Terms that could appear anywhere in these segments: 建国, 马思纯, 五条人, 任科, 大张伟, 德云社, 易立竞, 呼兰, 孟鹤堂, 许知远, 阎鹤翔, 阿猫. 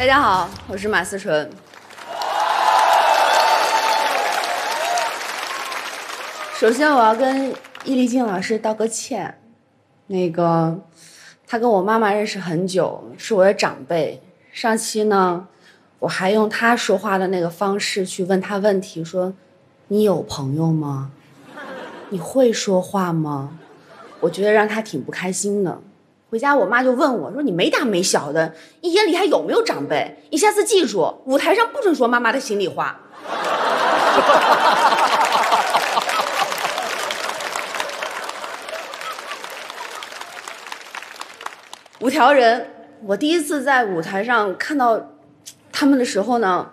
大家好，我是马思纯。首先，我要跟易立竞老师道个歉。他跟我妈妈认识很久，是我的长辈。上期呢，我还用他说话的那个方式去问他问题，说：“你有朋友吗？你会说话吗？”我觉得让他挺不开心的。回家我妈就问我说：“你没大没小的，你眼里还有没有长辈？你下次记住，舞台上不准说妈妈的心里话。”五条人，我第一次在舞台上看到他们的时候呢，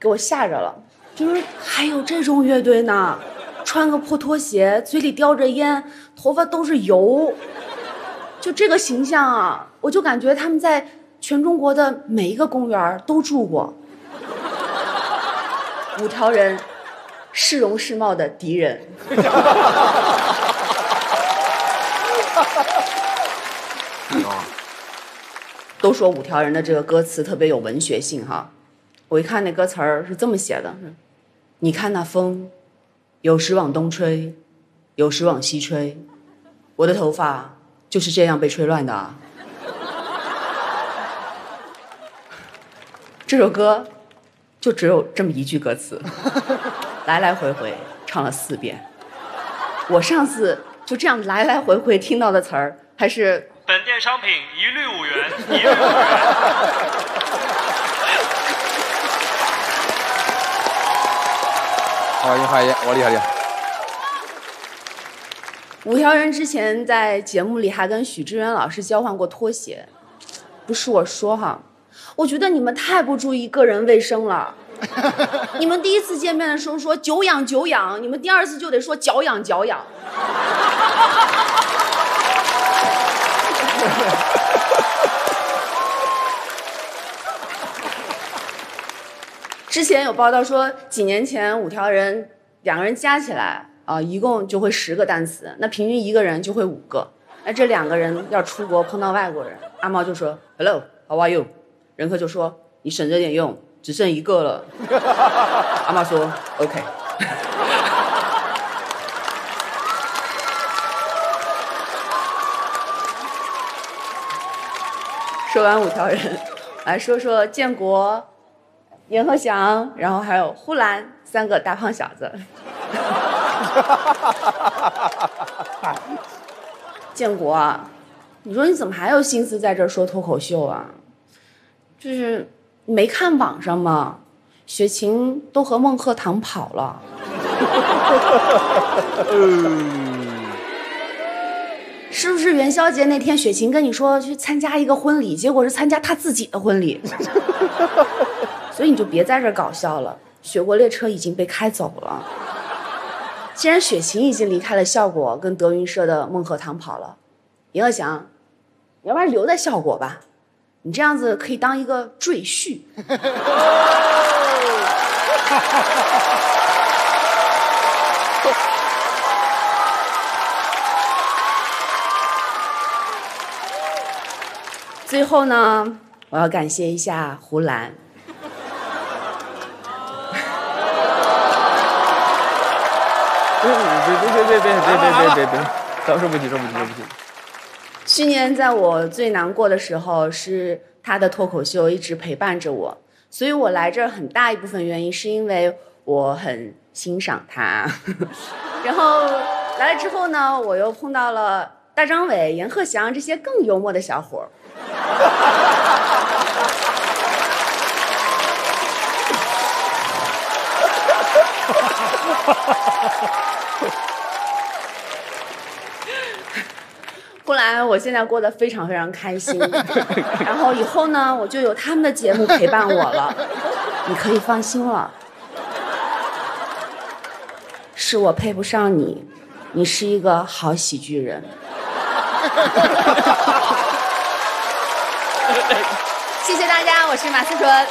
给我吓着了。就是还有这种乐队呢，穿个破拖鞋，嘴里叼着烟，头发都是油。就这个形象啊，我就感觉他们在全中国的每一个公园都住过。五条人，市容市貌的敌人。都说五条人的这个歌词特别有文学性哈，我一看那歌词儿是这么写的：你看那风，有时往东吹，有时往西吹，我的头发就是这样被吹乱的啊。这首歌就只有这么一句歌词，来来回回唱了4遍。我上次就这样来来回回听到的词儿，还是本店商品1律5元，1律5元。好，厉害。五条人之前在节目里还跟许知远老师交换过拖鞋，不是我说哈，我觉得你们太不注意个人卫生了。你们第一次见面的时候说久仰，你们第二次就得说脚痒。之前有报道说，几年前五条人两个人加起来一共就会10个单词，那平均一个人就会5个。那这两个人要出国碰到外国人，阿猫就说 Hello, how are you? 任科就说你省着点用，只剩1个了。阿猫说 OK。 说完五条人，来说说建国、阎鹤翔，然后还有呼兰3个大胖小子。建国啊，你说你怎么还有心思在这儿说脱口秀啊？就是你没看榜上吗？雪晴都和孟鹤堂跑了。是不是元宵节那天雪晴跟你说去参加一个婚礼，结果是参加她自己的婚礼？所以你就别在这儿搞笑了，雪国列车已经被开走了。既然雪晴已经离开了效果，跟德云社的孟鹤堂跑了，阎鹤翔，你要不然留在效果吧，你这样子可以当一个赘婿。最后呢，我要感谢一下胡兰。别！说不起。去年在我最难过的时候，是他的脱口秀一直陪伴着我，所以我来这儿很大一部分原因是因为我很欣赏他。然后来了之后呢，我又碰到了大张伟、阎鹤翔这些更幽默的小伙。后来我现在过得非常非常开心，然后以后呢，我就有他们的节目陪伴我了，你可以放心了。是我配不上你，你是一个好喜剧人。谢谢大家，我是马思纯。